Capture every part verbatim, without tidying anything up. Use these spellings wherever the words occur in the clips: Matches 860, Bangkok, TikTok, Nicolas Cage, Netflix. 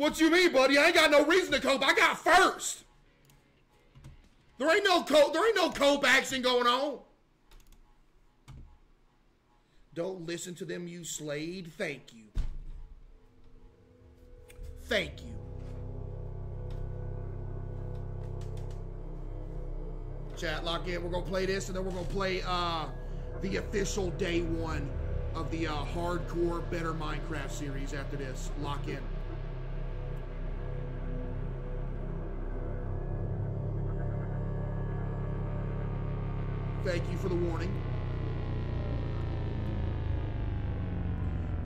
What you mean, buddy? I ain't got no reason to cope. I got first. There ain't no cope. There ain't no cope action going on. Don't listen to them, you Slade. Thank you. Thank you. Chat, lock in. We're going to play this, and then we're going to play uh, the official day one of the uh, Hardcore Better Minecraft series after this. Lock in. Thank you for the warning.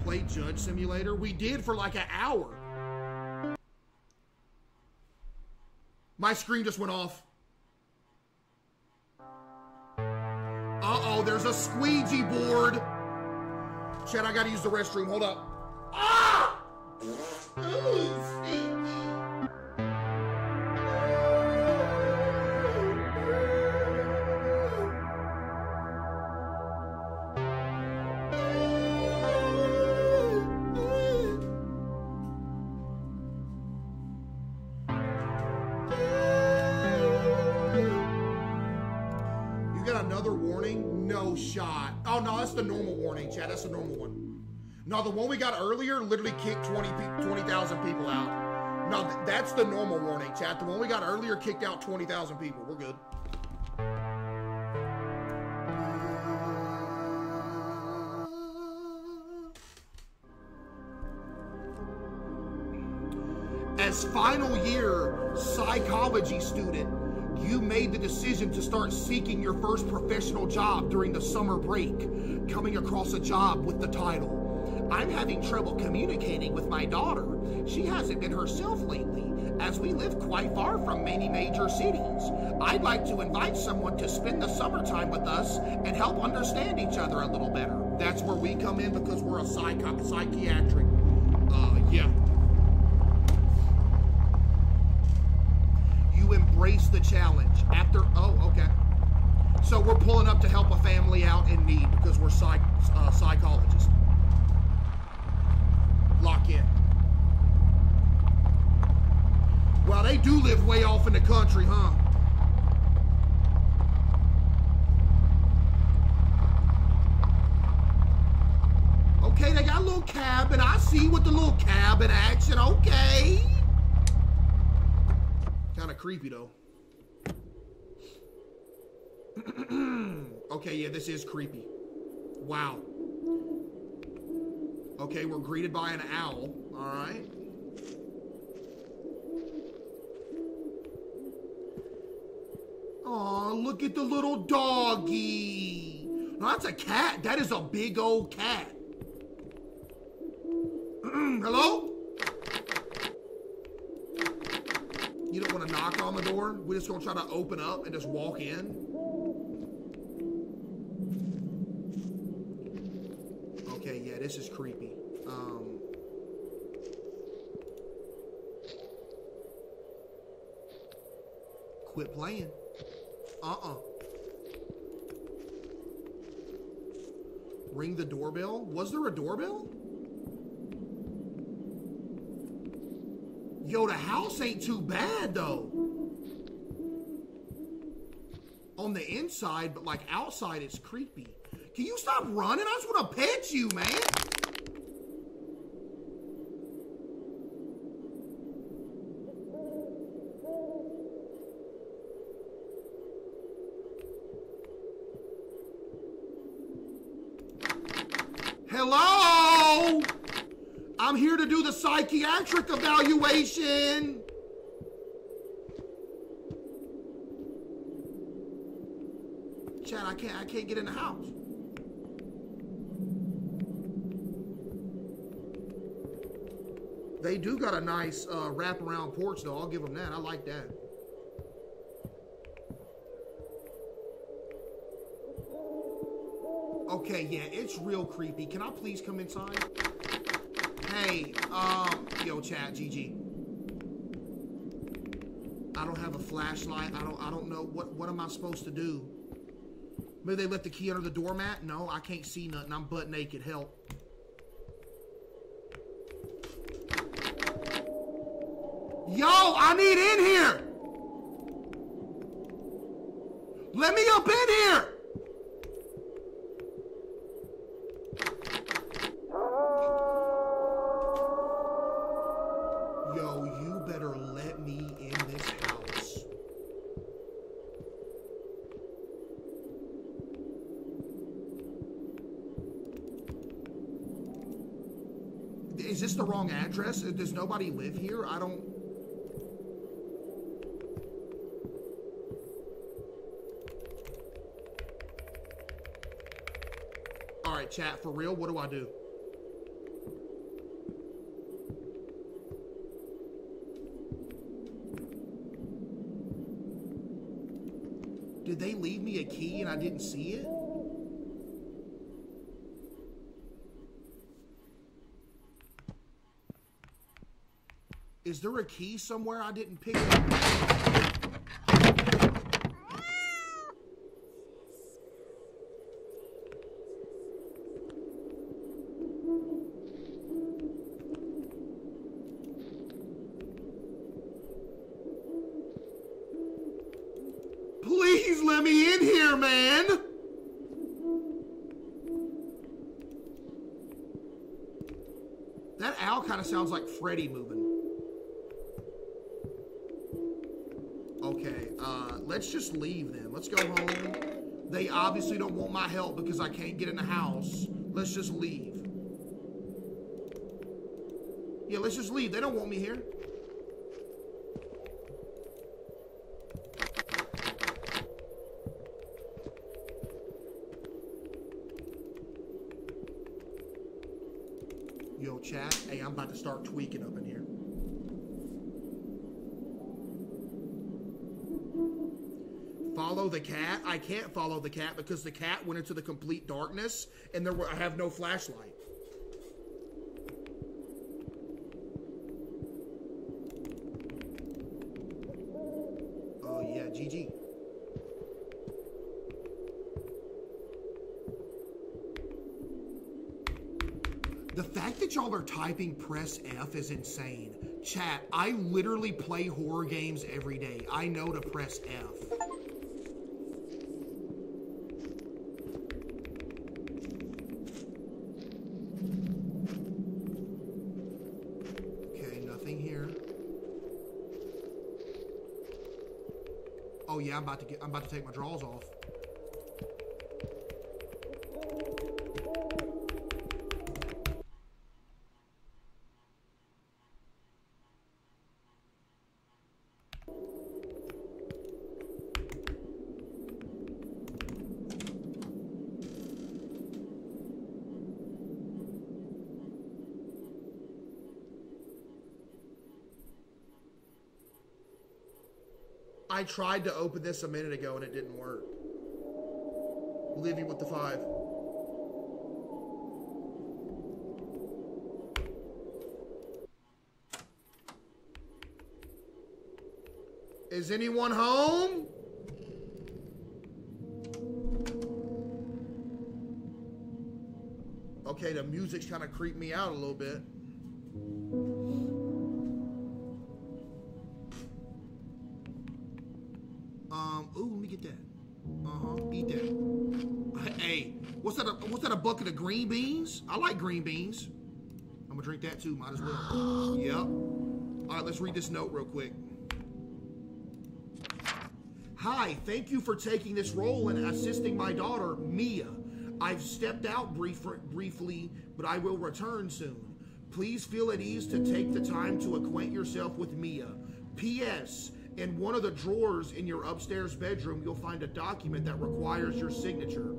Play Judge Simulator. We did for like an hour. My screen just went off. Uh-oh, there's a squeegee board. Chad, I gotta use the restroom. Hold up. Ah! Shot. Oh no, that's the normal warning, Chad. That's the normal one. No, the one we got earlier literally kicked twenty thousand people out. No, th that's the normal warning, Chad. The one we got earlier kicked out twenty thousand people. We're good. As final year psychology student, you made the decision to start seeking your first professional job during the summer break, coming across a job with the title, "I'm having trouble communicating with my daughter. She hasn't been herself lately, as we live quite far from many major cities. I'd like to invite someone to spend the summertime with us and help understand each other a little better." That's where we come in because we're a psycho psychiatric. Uh, yeah. Embrace the challenge after. Oh, okay, so we're pulling up to help a family out in need because we're psych uh, psychologists. Lock in. Well, they do live way off in the country, huh? Okay, they got a little cabin. I see with the little cabin action. Okay. Kind of creepy, though. Okay, yeah, this is creepy. Wow. Okay, we're greeted by an owl. All right. Aw, look at the little doggy. No, that's a cat. That is a big old cat. Hello? You don't want to knock on the door. We're just going to try to open up and just walk in. Okay, yeah, this is creepy. Um, quit playing. Uh-uh. Ring the doorbell. Was there a doorbell? Yo, the house ain't too bad, though. On the inside, but, like, outside, it's creepy. Can you stop running? I just want to pet you, man. Hello? I'm here to do the psychiatric evaluation. Chad, I can't I can't get in the house. They do got a nice uh, wraparound porch, though. I'll give them that. I like that. Okay, yeah, it's real creepy. Can I please come inside? Hey, um, yo, chat, G G. I don't have a flashlight. I don't. I don't know what. What am I supposed to do? Maybe they left the key under the doormat. No, I can't see nothing. I'm butt naked. Help. Yo, I need in here. Let me up in here. Yo, you better let me in this house. Is this the wrong address? Does nobody live here? I don't... Alright, chat, for real, what do I do? Did they leave me a key and I didn't see it? Is there a key somewhere I didn't pick up? Please let me in here, man. That owl kind of sounds like Freddy moving. Let's just leave then. Let's go home. They obviously don't want my help because I can't get in the house. Let's just leave. Yeah, let's just leave. They don't want me here. Yo, chat. Hey, I'm about to start tweaking up in here. Follow the cat? I can't follow the cat because the cat went into the complete darkness and there were, I have no flashlight. Oh yeah, G G. The fact that y'all are typing press F is insane. Chat, I literally play horror games every day. I know to press F. I'm about to get, I'm about to take my drawers off. I tried to open this a minute ago and it didn't work. Living with the five. Is anyone home? Okay, the music's kind of creeped me out a little bit. Bucket of green beans. I like green beans. I'm gonna drink that too, might as well. Yep. All right, let's read this note real quick. Hi, thank you for taking this role and assisting my daughter, Mia. I've stepped out brief briefly, but I will return soon. Please feel at ease to take the time to acquaint yourself with Mia. P S In one of the drawers in your upstairs bedroom, you'll find a document that requires your signature.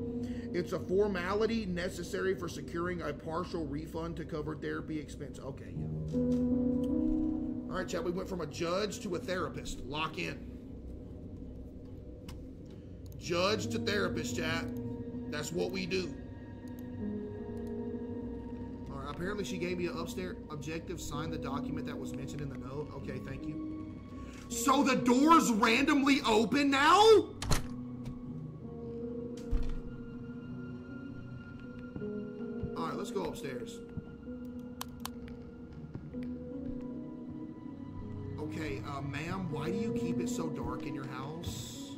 It's a formality necessary for securing a partial refund to cover therapy expense. Okay, yeah. All right, chat, we went from a judge to a therapist. Lock in. Judge to therapist, chat. That's what we do. All right, apparently she gave me an upstairs objective, signed the document that was mentioned in the note. Okay, thank you. So the door's randomly open now? Let's go upstairs. Okay, Why do you keep it so dark in your house?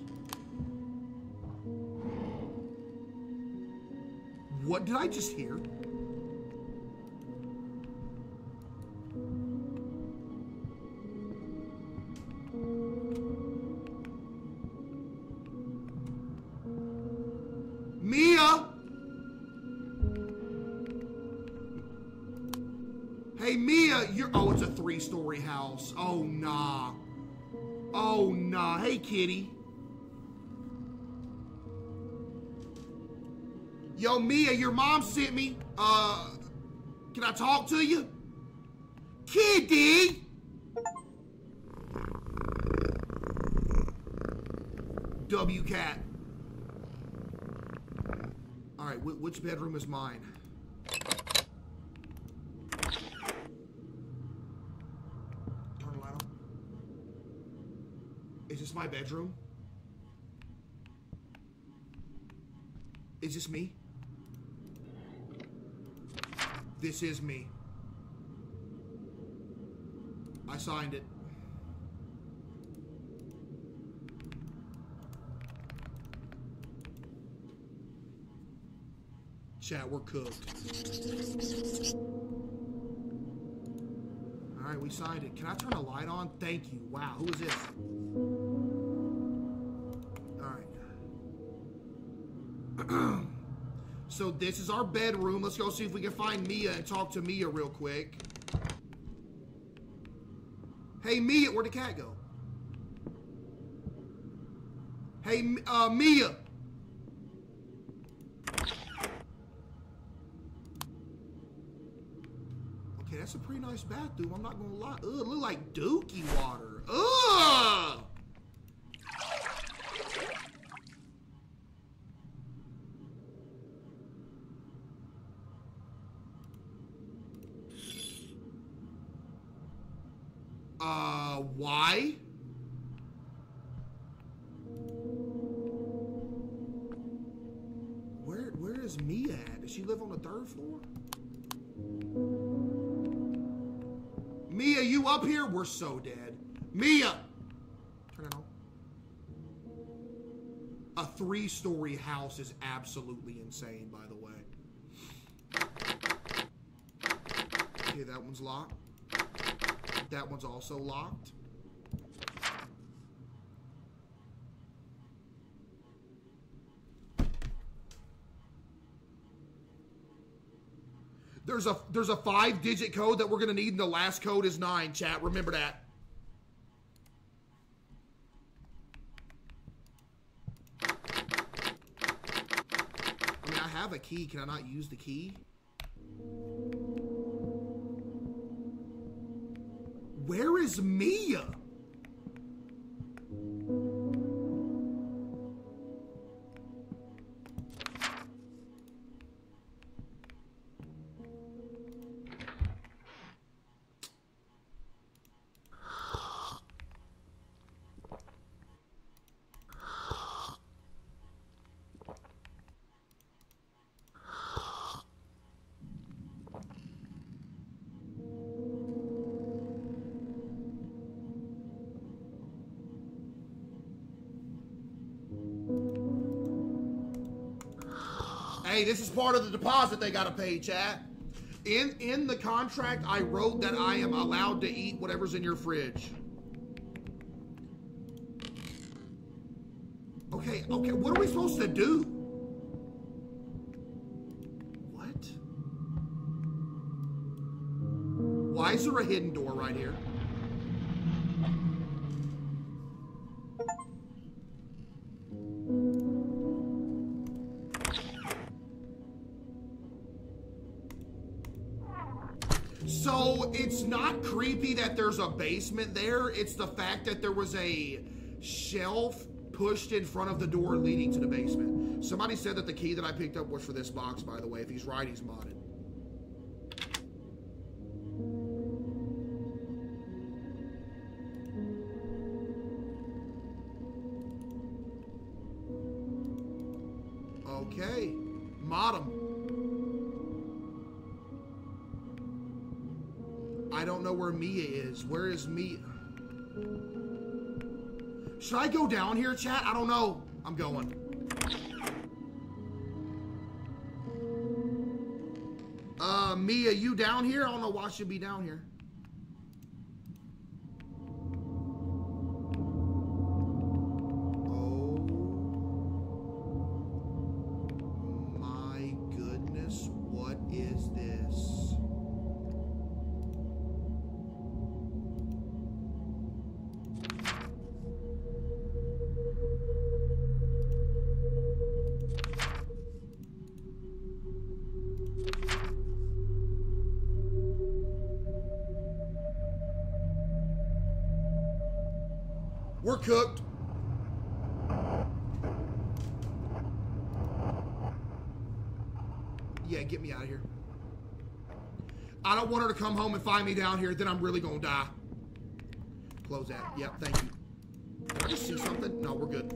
What did I just hear? Mia! Hey, Mia, you're... Oh, it's a three-story house. Oh, nah. Oh, nah. Hey, kitty. Yo, Mia, your mom sent me. Uh, can I talk to you? Kitty! W-cat. All right, wh which bedroom is mine? Turn the light on. Is this my bedroom? Is this me? This is me. I signed it. Chat, we're cooked. All right, we signed it. Can I turn a light on? Thank you. Wow, who is this? So this is our bedroom. Let's go see if we can find Mia and talk to Mia real quick. Hey, Mia, where'd the cat go? Hey, uh, Mia. Okay, that's a pretty nice bathroom. I'm not gonna lie. Ugh, it look like dookie water. Ugh! Uh, why? Where, where is Mia at? Does she live on the third floor? Mia, you up here? We're so dead. Mia! Turn it on. A three-story house is absolutely insane, by the way. Okay, that one's locked. That one's also locked. There's a there's a five-digit code that we're gonna need, and the last code is nine, chat. Remember that. I mean, I have a key. Can I not use the key? Where is Mia? Hey, this is part of the deposit they gotta pay, chat. In in the contract, I wrote that I am allowed to eat whatever's in your fridge. Okay, okay, what are we supposed to do? What? Why is there a hidden door right here? It's not creepy that there's a basement there. It's the fact that there was a shelf pushed in front of the door leading to the basement. Somebody said that the key that I picked up was for this box, by the way. If he's right, he's modded. Okay. Mod him. I don't know where Mia is. Where is Mia? Should I go down here, chat? I don't know. I'm going. Uh, Mia, you down here? I don't know why she'd be down here. We're cooked. Yeah, get me out of here. I don't want her to come home and find me down here. Then I'm really going to die. Close that. Yep, yeah, thank you. Did I just see something? No, we're good.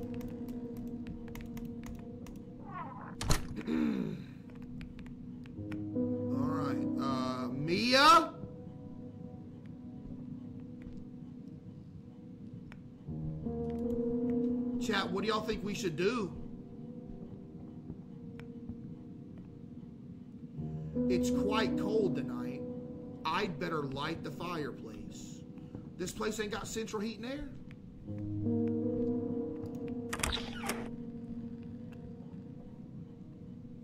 All right. Uh, Mia? Chat, what do y'all think we should do? It's quite cold tonight. I'd better light the fireplace. This place ain't got central heat and air.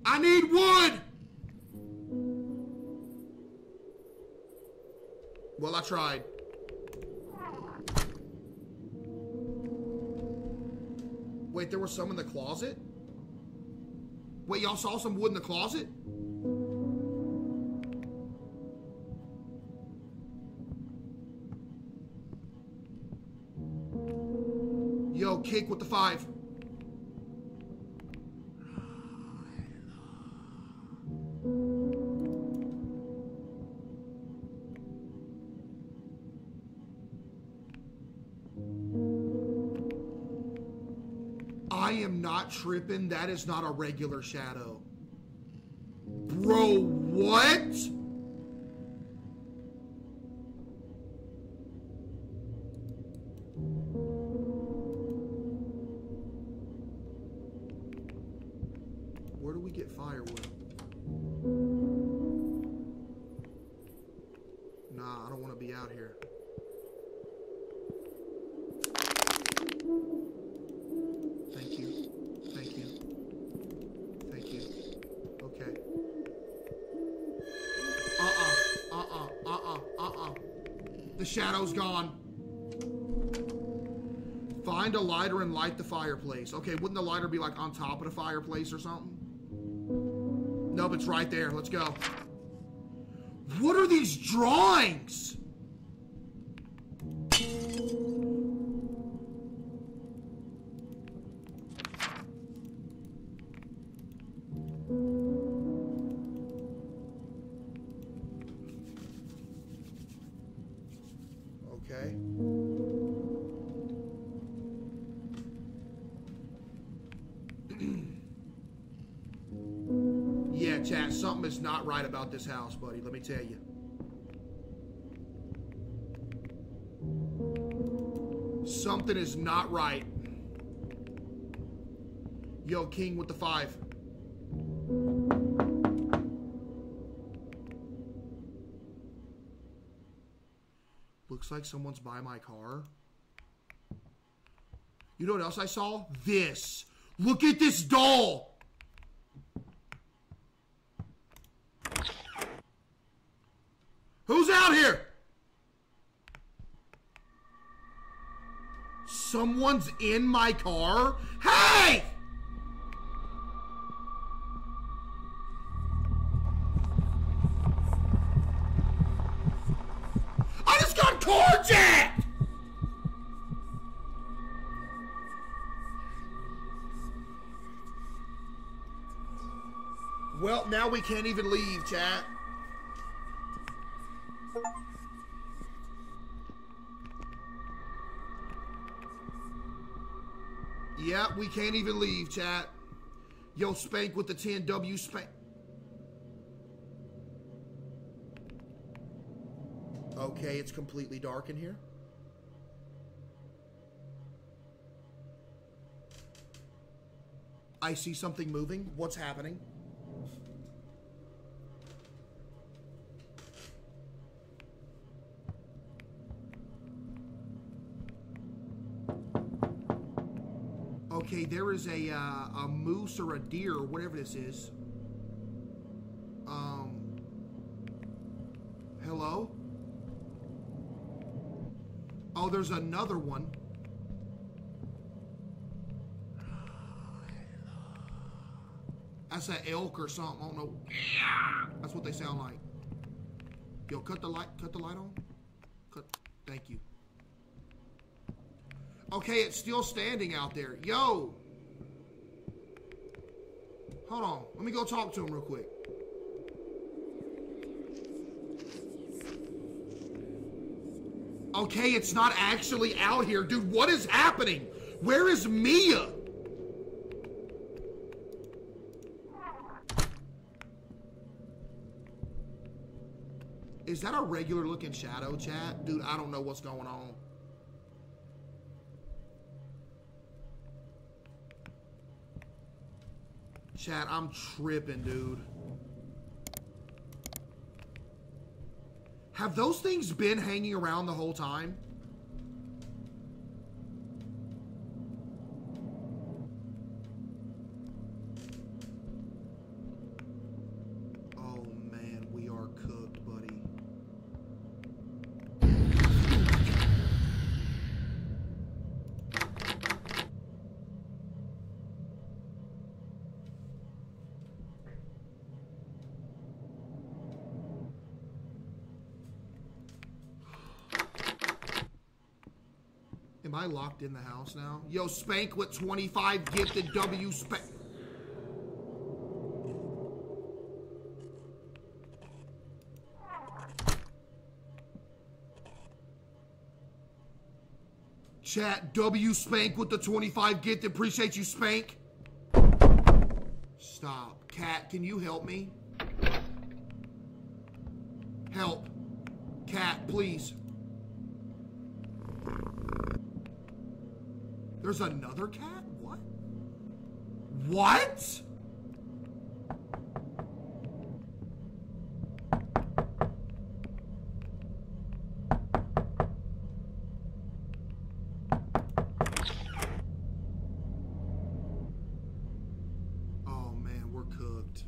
I need wood! Well, I tried. Wait, there were some in the closet? Wait, y'all saw some wood in the closet? Yo, kick with the five. Tripping, that is not a regular shadow. Bro, what? Where do we get firewood? Nah, I don't want to be out here. Shadow's gone. Find a lighter and light the fireplace. Okay, wouldn't the lighter be like on top of the fireplace or something? Nope, it's right there. Let's go. What are these drawings? Something is not right about this house, buddy. Let me tell you. Something is not right. Yo, King with the five. Looks like someone's by my car. You know what else I saw? This. Look at this doll. Who's out here? Someone's in my car? Hey! I just got carjacked! Well, now we can't even leave, chat. Yeah, we can't even leave, chat. Yo, Spank with the ten W Spank. Okay, it's completely dark in here. I see something moving. What's happening? Okay, there is a, uh, a moose or a deer or whatever this is. Um, hello? Oh, there's another one. That's an elk or something. I don't know. That's what they sound like. Yo, cut the light. Cut the light on. Cut. Thank you. Okay, it's still standing out there. Yo. Hold on. Let me go talk to him real quick. Okay, it's not actually out here. Dude, what is happening? Where is Mia? Is that a regular looking shadow, chat? Dude, I don't know what's going on. Chat, I'm tripping, dude. Have those things been hanging around the whole time? Oh man, we are cooked, buddy. Am I locked in the house now? Yo, Spank with twenty-five gifted W Spank. Chat, W Spank with the twenty-five gifted. Appreciate you, Spank. Stop. Cat, can you help me? Help. Cat, please. There's another cat? What? What? Oh man, we're cooked.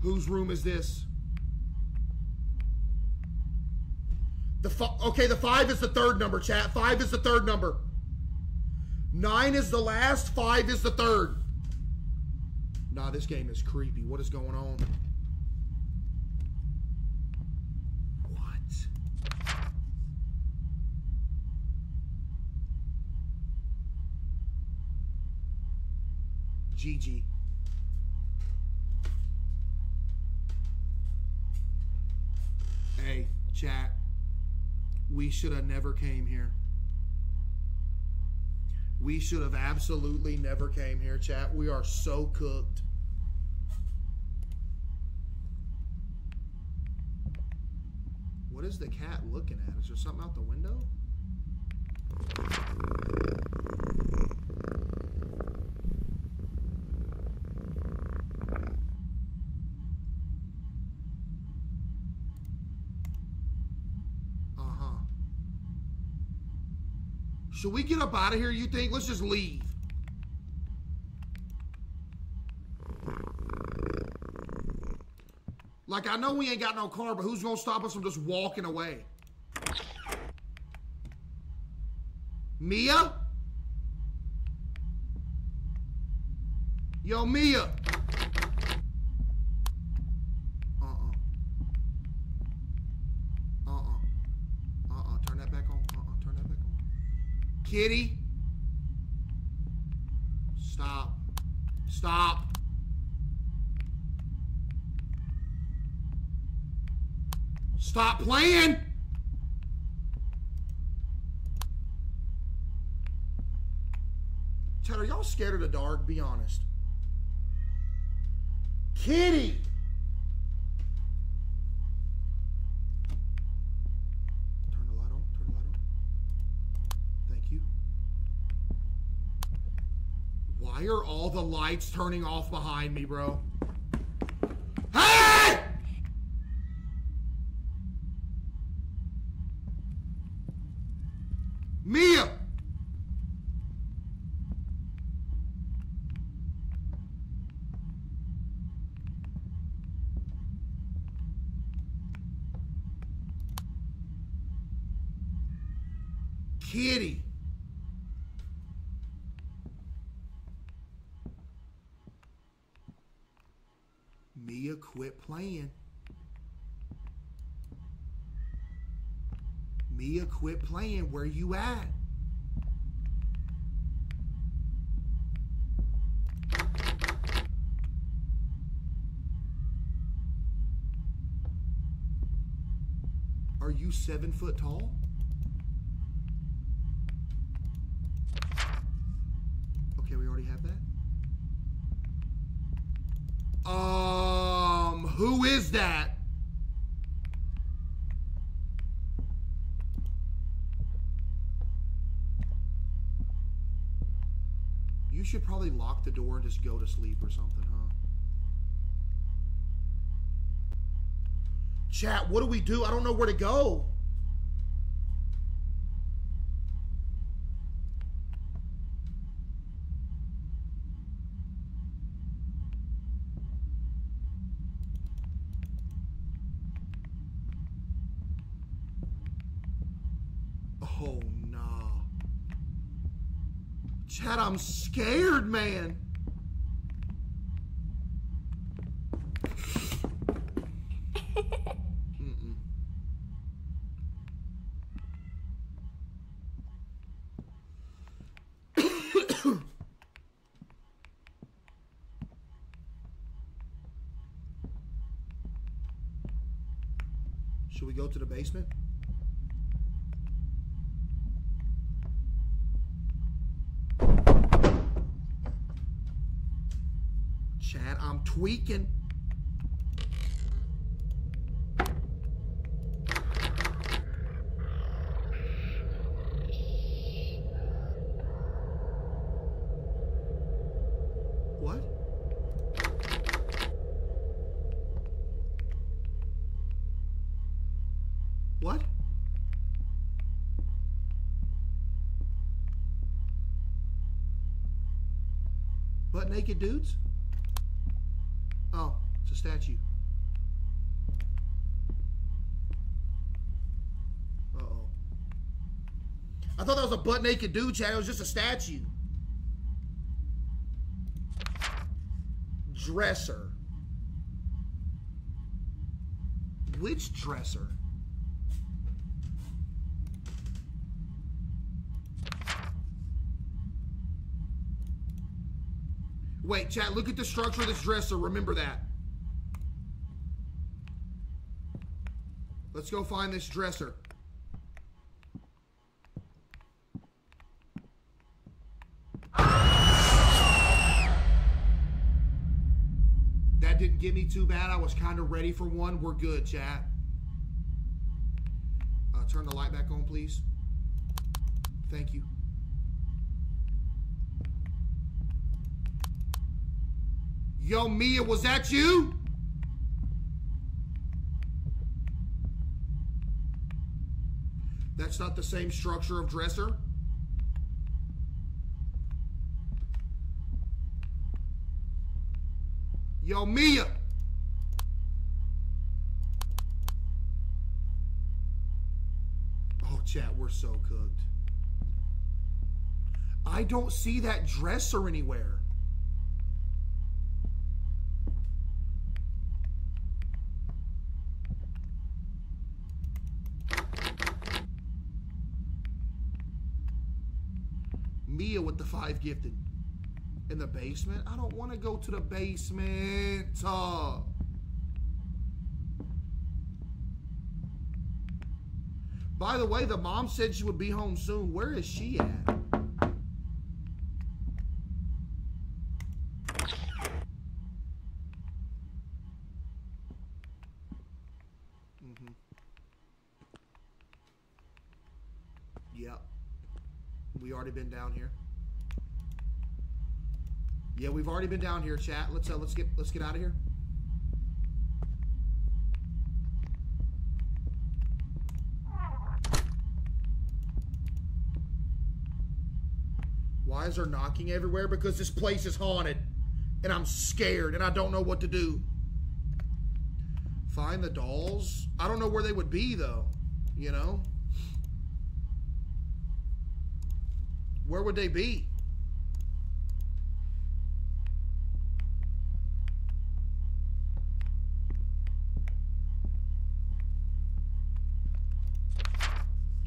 Whose room is this? The f okay, the five is the third number, chat. Five is the third number. Nine is the last. Five is the third. Nah, this game is creepy. What is going on? What? G G. Hey, chat, we should have never came here. We should have absolutely never came here, chat. We are so cooked. What is the cat looking at? Is there something out the window? Should we get up out of here, you think? Let's just leave. Like, I know we ain't got no car, but who's gonna stop us from just walking away? Mia? Yo, Mia. Uh-uh. Uh-uh. Uh-uh. Turn that back on. Uh-uh. Turn that back on. Kitty, stop, stop. Stop playing. Ted, are y'all scared of the dark? Be honest. Kitty. Turn the light on. Turn the light on. Thank you. Why are all the lights turning off behind me, bro? Hey! Mia! Kitty. Mia, quit playing. Mia, quit playing. Where you at? Are you seven foot tall? Um, who is that? You should probably lock the door and just go to sleep or something, huh? Chat, what do we do? I don't know where to go. Oh, nah. Chad, I'm scared, man. Mm-mm. Should we go to the basement? Chad, I'm tweaking. What? What? Butt naked dudes? Oh, it's a statue. Uh-oh. I thought that was a butt-naked dude, Chad. It was just a statue. Dresser. Which dresser? Wait, chat, look at the structure of this dresser. Remember that. Let's go find this dresser. That didn't get me too bad. I was kind of ready for one. We're good, chat. Uh, turn the light back on, please. Thank you. Yo, Mia, was that you? That's not the same structure of dresser. Yo, Mia. Oh, chat, we're so cooked. I don't see that dresser anywhere. Mia with the five gifted in the basement. I don't want to go to the basement. Uh, by the way, the mom said she would be home soon. Where is she at? we already been down here. Yeah, we've already been down here, chat. Let's uh, let's get let's get out of here. Why is there knocking everywhere? Because this place is haunted, and I'm scared, and I don't know what to do. Find the dolls? I don't know where they would be, though, you know? Where would they be?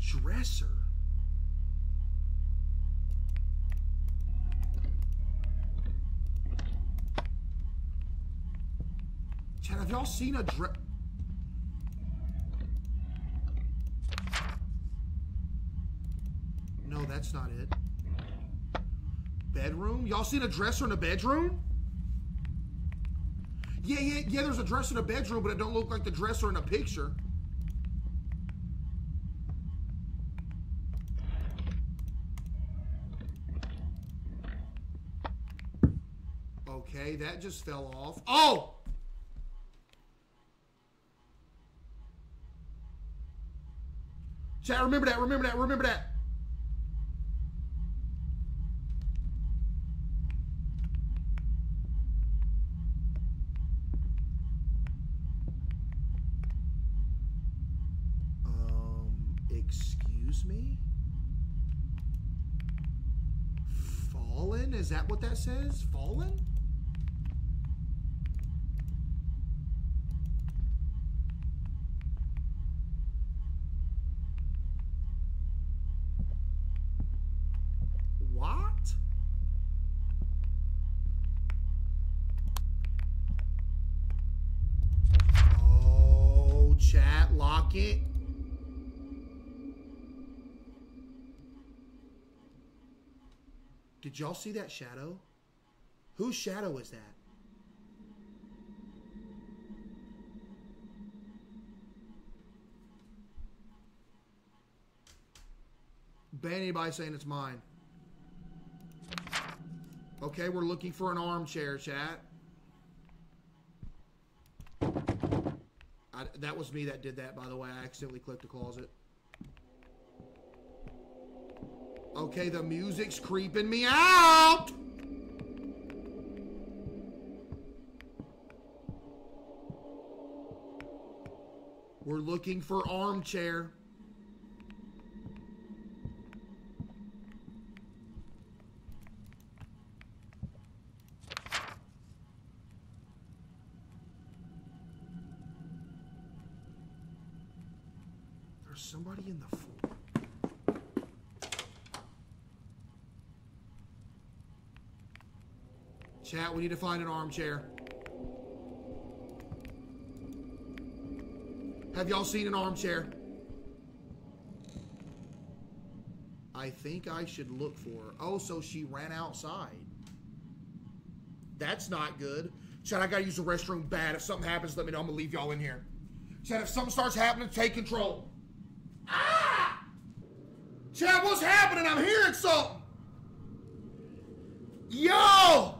Dresser? Chad, have y'all seen a dre- No, that's not it. Bedroom? Y'all seen a dresser in a bedroom? Yeah, yeah, yeah, there's a dresser in a bedroom, but it don't look like the dresser in a picture. Okay, that just fell off. Oh! Chat, remember that, remember that, remember that. Um, excuse me? Fallen? Is that what that says? Fallen? It. Did y'all see that shadow? Whose shadow is that? Ban anybody saying it's mine. Okay, we're looking for an armchair, chat. I, that was me that did that, by the way. I accidentally clicked the closet. Okay, the music's creeping me out! We're looking for armchair. Somebody in the floor. Chat, we need to find an armchair. Have y'all seen an armchair? I think I should look for her. Oh, so she ran outside. That's not good. Chat, I gotta use the restroom bad. If something happens, let me know. I'm gonna leave y'all in here. Chat, if something starts happening, take control. Ah! Chad, what's happening? I'm hearing something. Yo!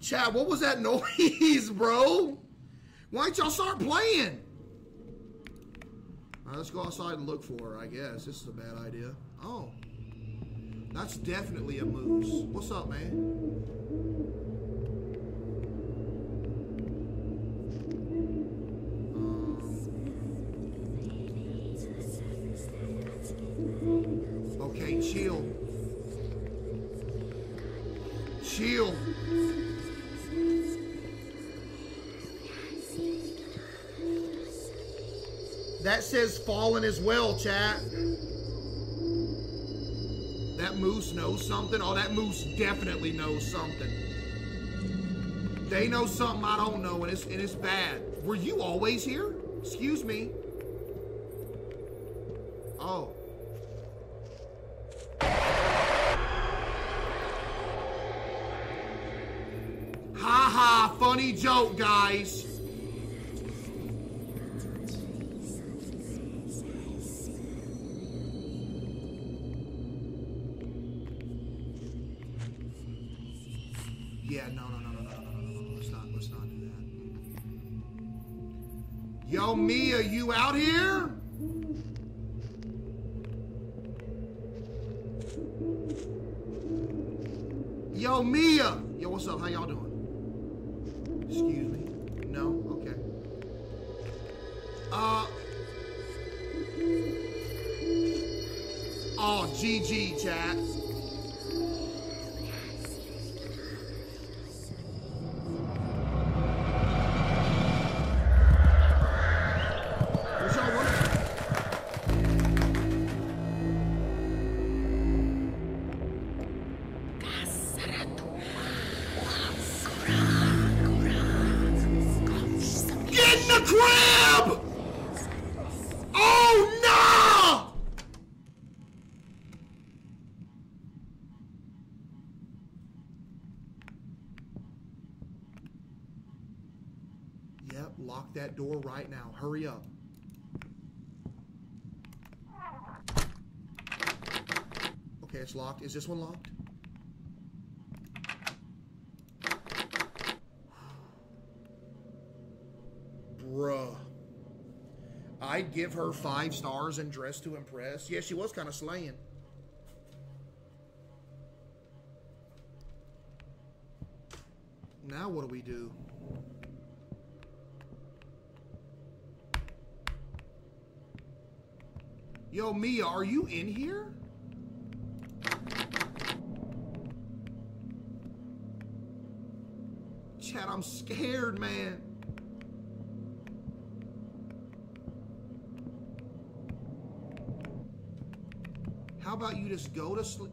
Chad, what was that noise, bro? Why don't y'all start playing? All right, let's go outside and look for her, I guess. This is a bad idea. Oh. That's definitely a moose. What's up, man? Okay, chill. Chill. That says fallen as well, chat. That moose knows something. Oh, that moose definitely knows something. They know something I don't know, and it's, and it's bad. Were you always here? Excuse me. Oh. Ha ha, funny joke, guys. Yeah, no, no, no, no, no, no, no, no. Let's not, let's not do that. Yo, Mia, you out here? Yo, Mia. Yo, what's up? How y'all doing? Excuse me. No? Okay. Uh. Oh, G G, chat. Lock that door right now. Hurry up. Okay, it's locked. Is this one locked? Bruh. I'd give her five stars and Dress to Impress. Yeah, she was kind of slaying. Now what do we do? Yo, Mia, are you in here? Chat, I'm scared, man. How about you just go to sleep?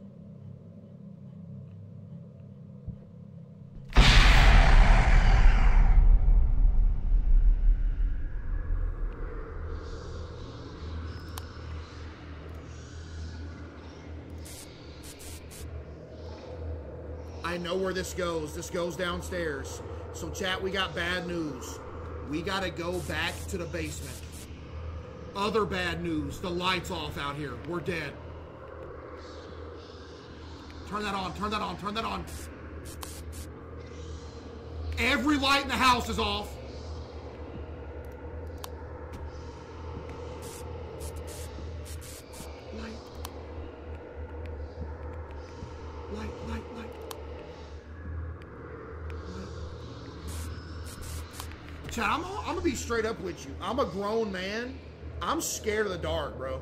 I know where this goes. This goes downstairs. So, chat, we got bad news. We got to go back to the basement. Other bad news. The light's off out here. We're dead. Turn that on. Turn that on. Turn that on. Every light in the house is off. Light. Light, light, light. Chat, I'm, I'm gonna be straight up with you. I'm a grown man. I'm scared of the dark, bro.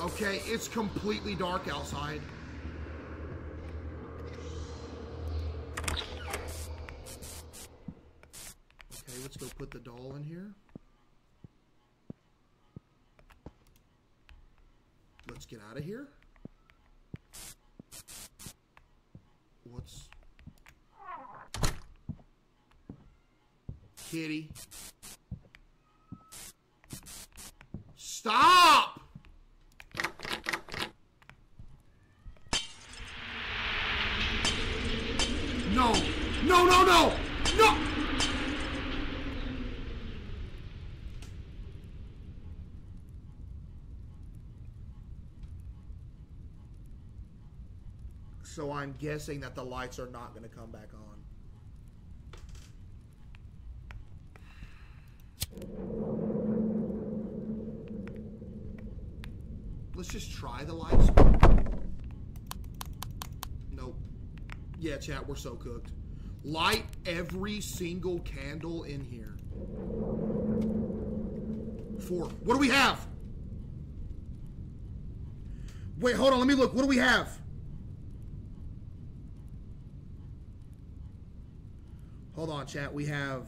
Okay, it's completely dark outside. Okay, let's go put the doll in here. Let's get out of here. What's... Kitty. Stop! No. No, no, no! No! So I'm guessing that the lights are not going to come back on. Let's just try the lights. Nope. Yeah, chat, we're so cooked. Light every single candle in here. Four. What do we have? Wait, hold on. Let me look. What do we have? Hold on, chat. We have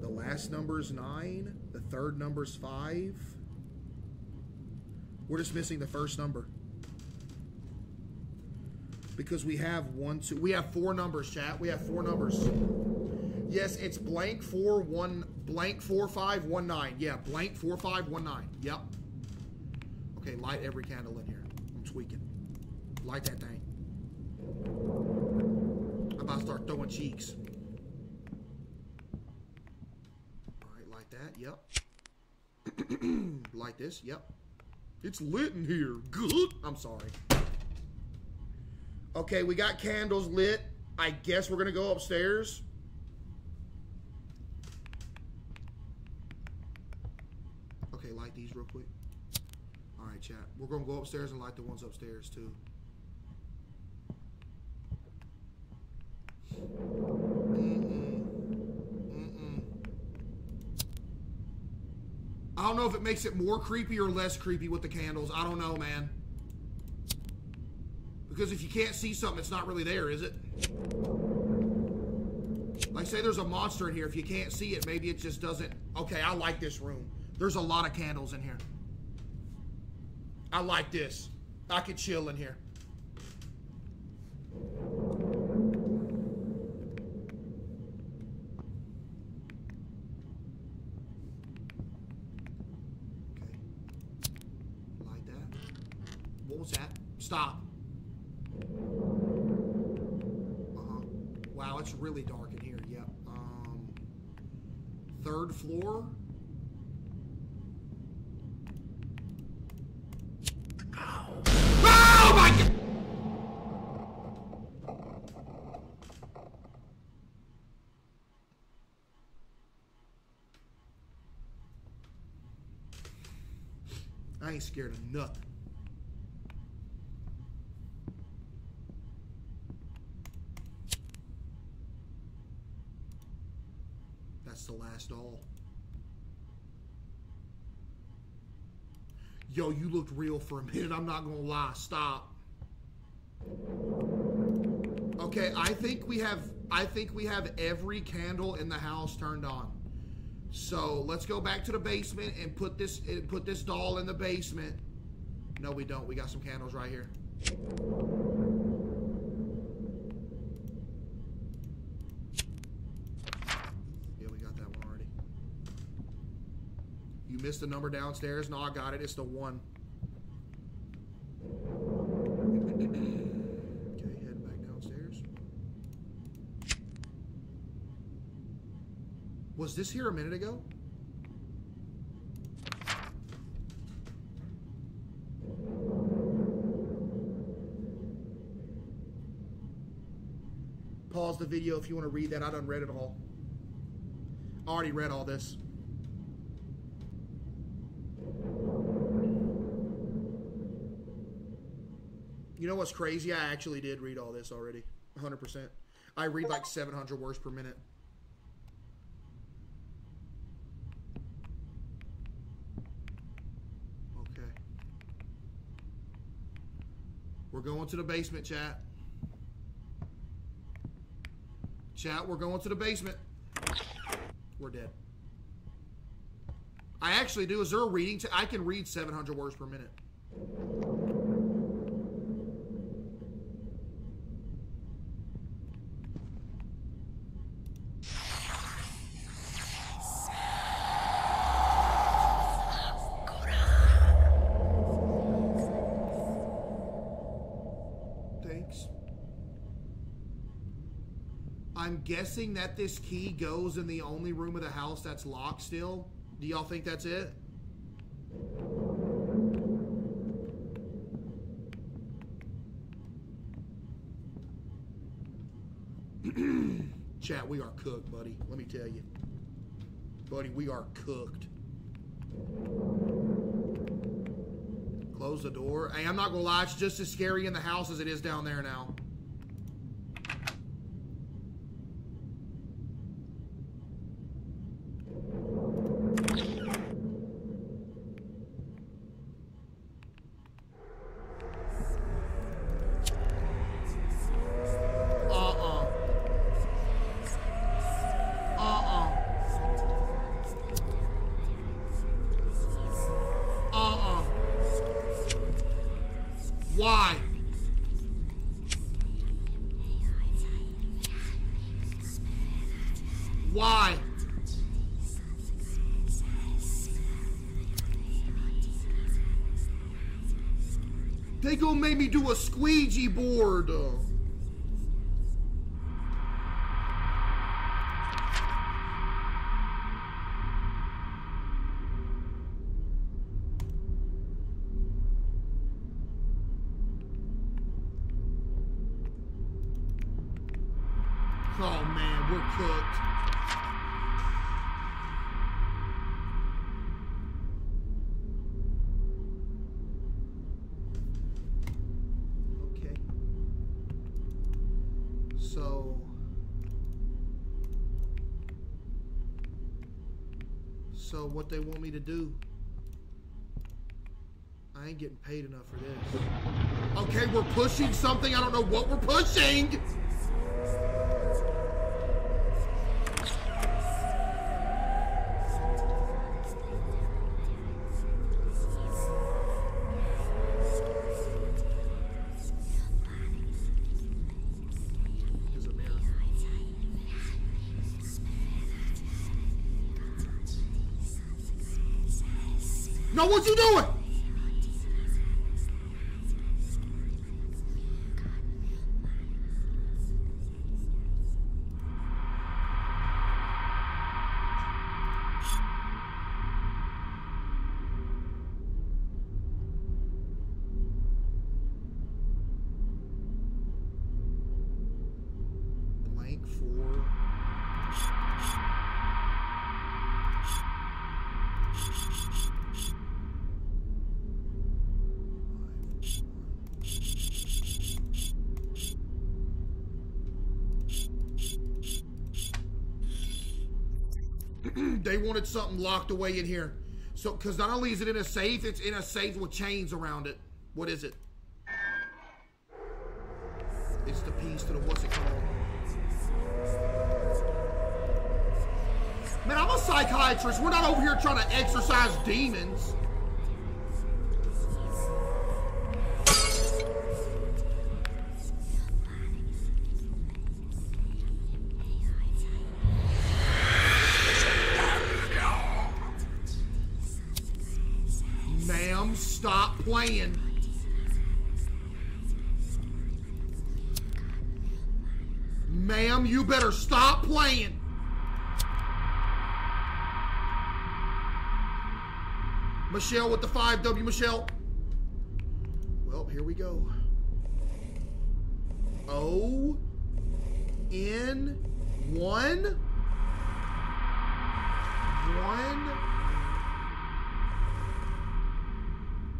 the last number is nine. The third number is five. We're just missing the first number. Because we have one, two. We have four numbers, chat. We have four numbers. Yes, it's blank four, one, blank four, five, one, nine. Yeah, blank four, five, one, nine. Yep. Okay, light every candle in here. I'm tweaking. Light that thing. I'm about to start throwing cheeks. Yep. Like this. Yep. It's lit in here. Good. I'm sorry. Okay, we got candles lit. I guess we're going to go upstairs. Okay, light these real quick. All right, chat. We're going to go upstairs and light the ones upstairs, too. Mm-mm. Mm-mm. I don't know if it makes it more creepy or less creepy with the candles. I don't know, man. Because if you can't see something, it's not really there, is it? Like, say there's a monster in here. If you can't see it, maybe it just doesn't. Okay, I like this room. There's a lot of candles in here. I like this. I could chill in here. Okay. Like that. What was that? Stop. Wow, it's really dark in here. Yep. Um, third floor. Ow. Oh my God! I ain't scared of nothing. That's the last doll. Yo, you looked real for a minute. I'm not gonna lie. Stop. Okay, I think we have I think we have every candle in the house turned on. So let's go back to the basement and put this put this doll in the basement. No, we don't. We got some candles right here. You missed the number downstairs? No, I got it. It's the one. Okay, head back downstairs. Was this here a minute ago? Pause the video if you want to read that. I done read it all. I already read all this. You know what's crazy? I actually did read all this already, one hundred percent. I read like seven hundred words per minute. Okay. We're going to the basement, chat. Chat, we're going to the basement. We're dead. I actually do. Is there a reading? T I can read seven hundred words per minute. I'm guessing that this key goes in the only room of the house that's locked still. Do y'all think that's it? Chat, we are cooked, buddy. Let me tell you. Buddy, we are cooked. Close the door. Hey, I'm not gonna lie, it's just as scary in the house as it is down there now. Do a squeegee board. Oh man, we're cooked. Okay. So So what they want me to do? I ain't getting paid enough for this. Okay, we're pushing something. I don't know what we're pushing. No, what you doing? They wanted something locked away in here. So, because not only is it in a safe, it's in a safe with chains around it. What is it? It's the piece to the what's it called? Man, I'm a psychiatrist. We're not over here trying to exorcise demons. Stop playing. Ma'am, you better stop playing. Michelle with the five W, Michelle. Well, here we go. O N one one.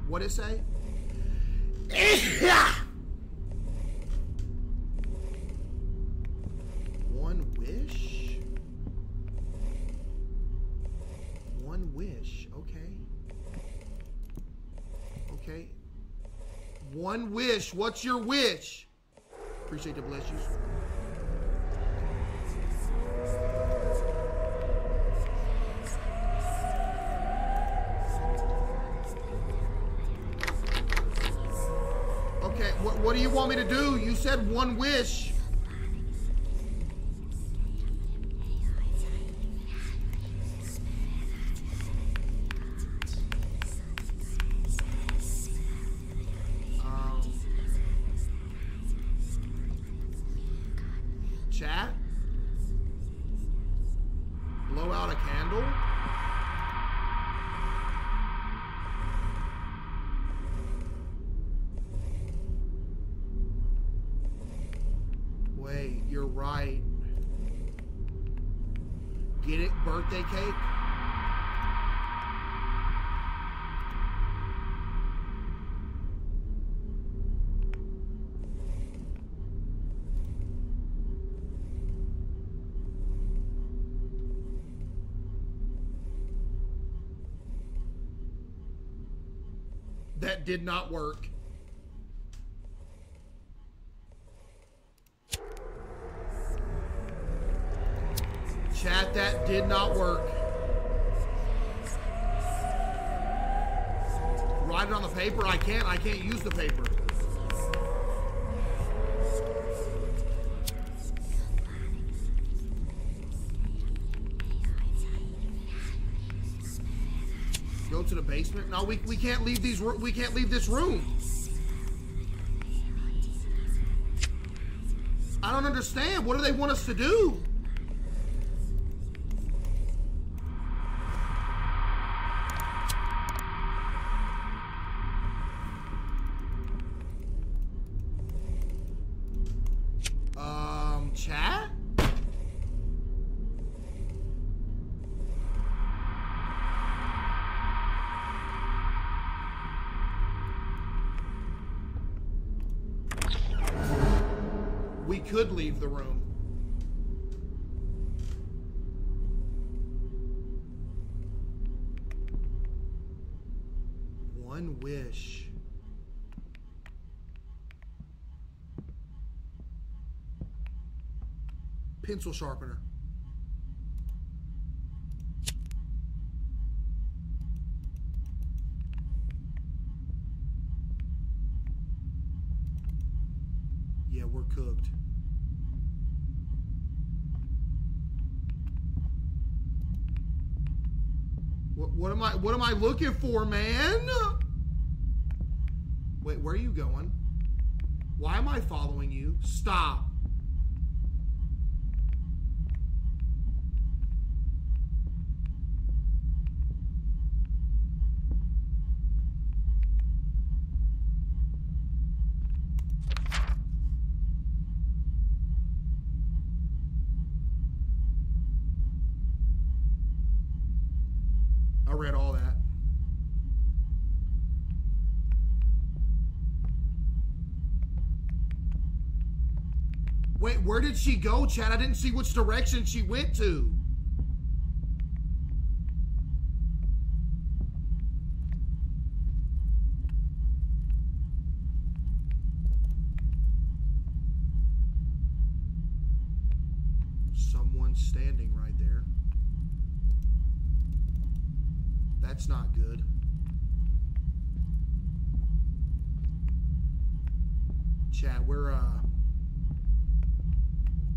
What'd it say? One wish? One wish, okay. Okay. One wish, what's your wish? Appreciate the blessings. What do you want me to do? You said one wish. Um, chat? Blow out a candle? You're right. Get it? Birthday cake? That did not work. Chat, that did not work. Write it on the paper? I can't, I can't use the paper. Go to the basement? No, we, we can't leave these, we can't leave this room. I don't understand. What do they want us to do? Chat? could leave the room. One wish. Pencil sharpener. Yeah, we're cooked. What, what am I, what am I looking for, man? Wait, where are you going? Why am I following you? Stop. I read all that. Wait, where did she go, Chad? I didn't see which direction she went to. Someone's standing right there. That's not good. Chad, we're, uh...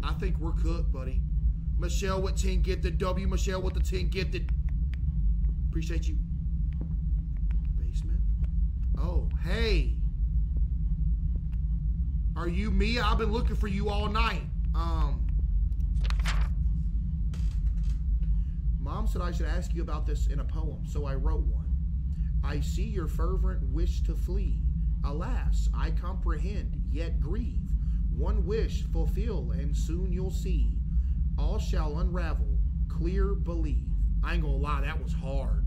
I think we're cooked, buddy. Michelle with ten gifted. W. Michelle with the ten gifted. Appreciate you. Basement. Oh, hey. Are you me? I've been looking for you all night. Um... Mom said I should ask you about this in a poem, so I wrote one. I see your fervent wish to flee. Alas, I comprehend, yet grieve. One wish fulfill, and soon you'll see. All shall unravel, clear believe. I ain't gonna lie, that was hard.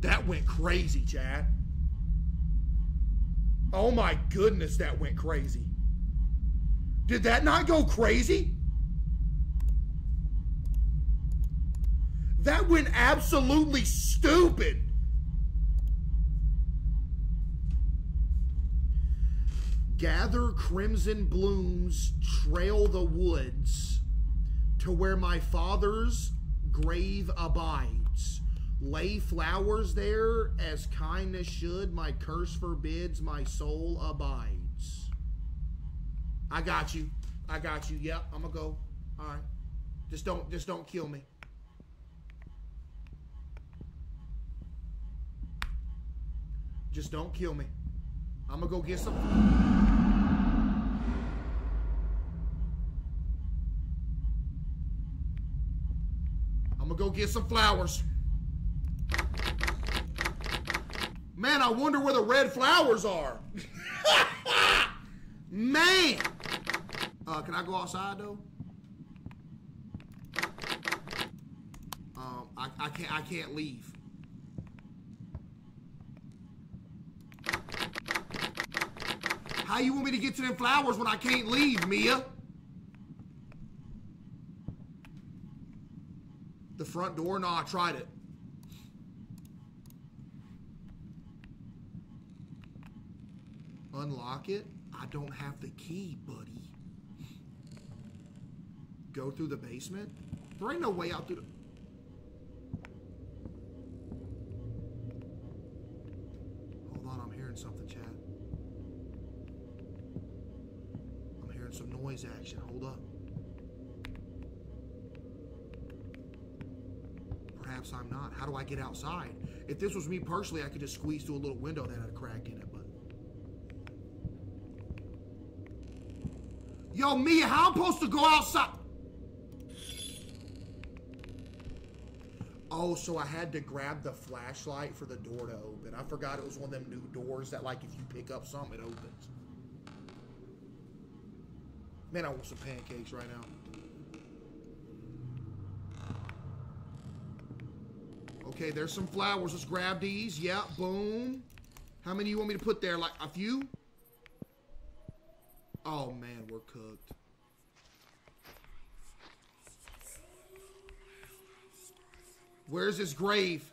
That went crazy, Chad. Oh my goodness, that went crazy. Did that not go crazy? That went absolutely stupid. Gather crimson blooms, trail the woods to where my father's grave abides. Lay flowers there as kindness should. My curse forbids, my soul abides. I got you. I got you. Yep, I'm gonna go. All right. Just don't just don't kill me. Just don't kill me. I'm gonna go get some. I'm gonna go get some flowers. Man, I wonder where the red flowers are. Man. Uh, can I go outside, though? Um, I, I, can't, I can't leave. How you want me to get to them flowers when I can't leave, Mia? The front door? No, I tried it. Unlock it? I don't have the key, buddy. Go through the basement? There ain't no way out through the... Hold on, I'm hearing something, Chad. I'm hearing some noise action. Hold up. Perhaps I'm not. How do I get outside? If this was me personally, I could just squeeze through a little window that had a crack in it. Yo, Mia, how I'm supposed to go outside? Oh, so I had to grab the flashlight for the door to open. I forgot it was one of them new doors that, like, if you pick up something, it opens. Man, I want some pancakes right now. Okay, there's some flowers. Let's grab these. Yeah, boom. How many you want me to put there? Like a few? Oh, man, we're cooked. Where's his grave?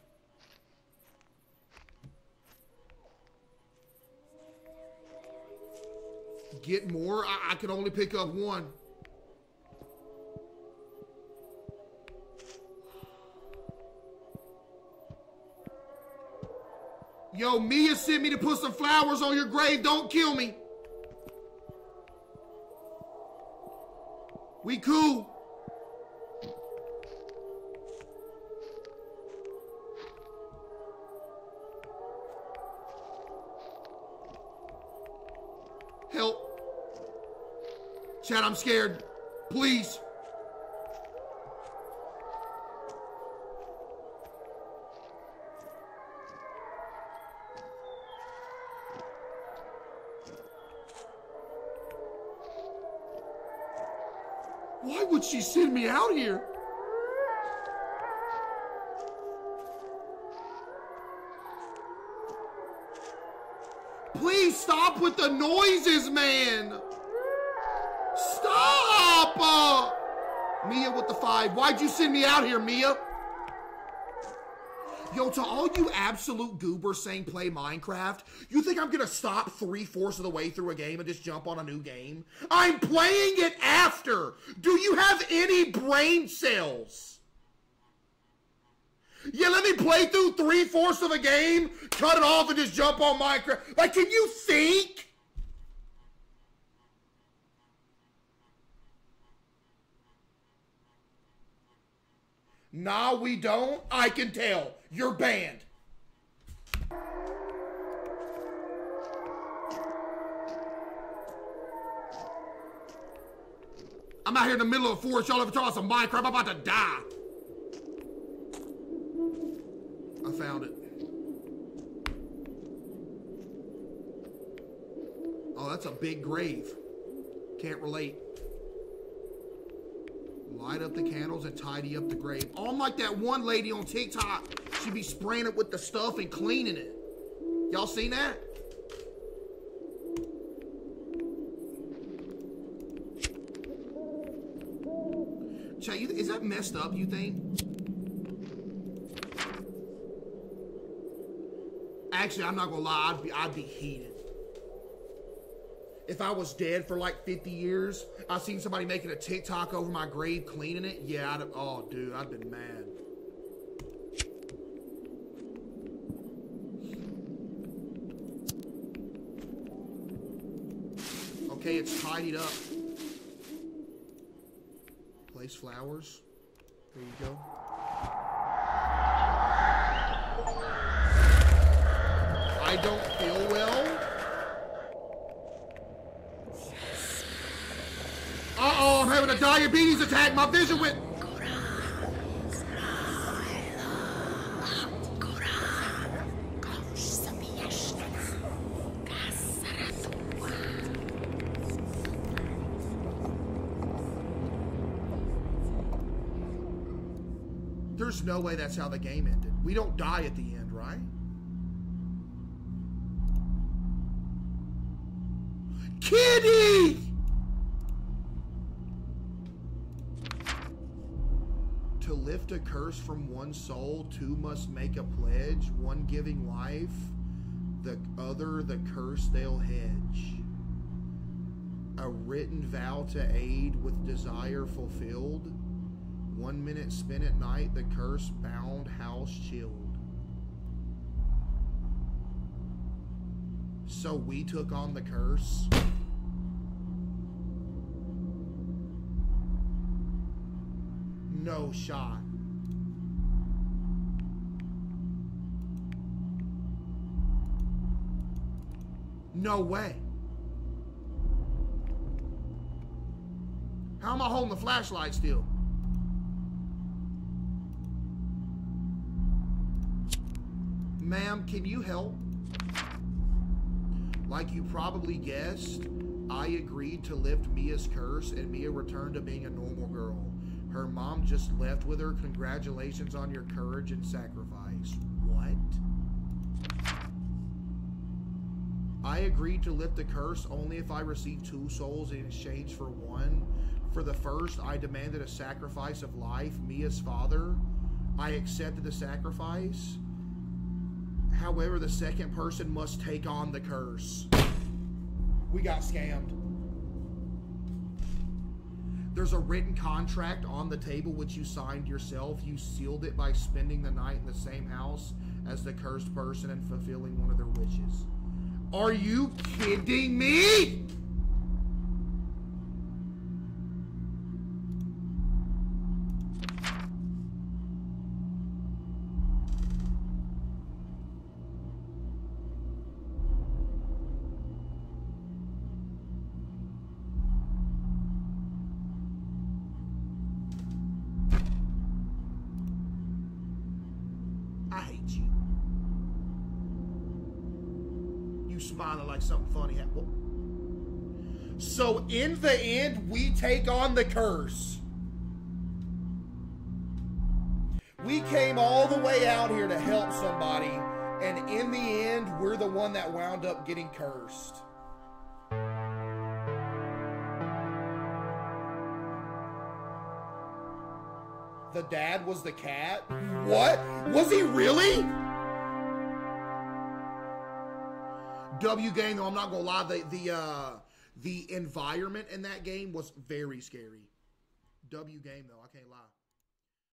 Get more? I, I can only pick up one. Yo, Mia sent me to put some flowers on your grave. Don't kill me. We cool. Help. Chat, I'm scared. Please. Why would she send me out here? Please stop with the noises, man. Stop! Uh, Mia with the five. Why'd you send me out here, Mia? Yo, to all you absolute goobers saying play Minecraft, you think I'm gonna stop three-fourths of the way through a game and just jump on a new game? I'm playing it after! Do you have any brain cells? Yeah, let me play through three-fourths of a game, cut it off, and just jump on Minecraft. Like, can you think? Nah, we don't. I can tell. You're banned. I'm out here in the middle of the forest. Y'all ever talk about some Minecraft? I'm about to die. I found it. Oh, that's a big grave. Can't relate. Light up the candles and tidy up the grave. Oh, I'm like that one lady on TikTok. She be spraying it with the stuff and cleaning it. Y'all seen that? Chat, you, is that messed up, you think? Actually, I'm not gonna lie. I'd be, I'd be heated. If I was dead for like fifty years, I seen somebody making a TikTok over my grave cleaning it. Yeah, I'd have, oh, dude, I've been mad. Okay, it's tidied up. Place flowers. There you go. I don't feel well. Uh-oh, I'm having a diabetes attack. My vision went... There's no way that's how the game ended. We don't die at the end, right? Kitty! To lift a curse from one soul, two must make a pledge. One giving life, the other the curse they'll hedge. A written vow to aid with desire fulfilled. One minute spent at night, the curse bound house chilled. So we took on the curse. No shot. No way. How am I holding the flashlight still? Ma'am, can you help? Like you probably guessed, I agreed to lift Mia's curse and Mia returned to being a normal girl. Her mom just left with her. Congratulations on your courage and sacrifice. I agreed to lift the curse only if I received two souls in exchange for one. For the first, I demanded a sacrifice of life, me as father. I accepted the sacrifice. However, the second person must take on the curse. We got scammed. There's a written contract on the table which you signed yourself. You sealed it by spending the night in the same house as the cursed person and fulfilling one of their wishes. Are you kidding me? Smiling like something funny happened. So in the end, we take on the curse. We came all the way out here to help somebody, and in the end, we're the one that wound up getting cursed. The dad was the cat? What? Was he really? W game, though, I'm not gonna lie, the the uh, the environment in that game was very scary. W game, though, I can't lie.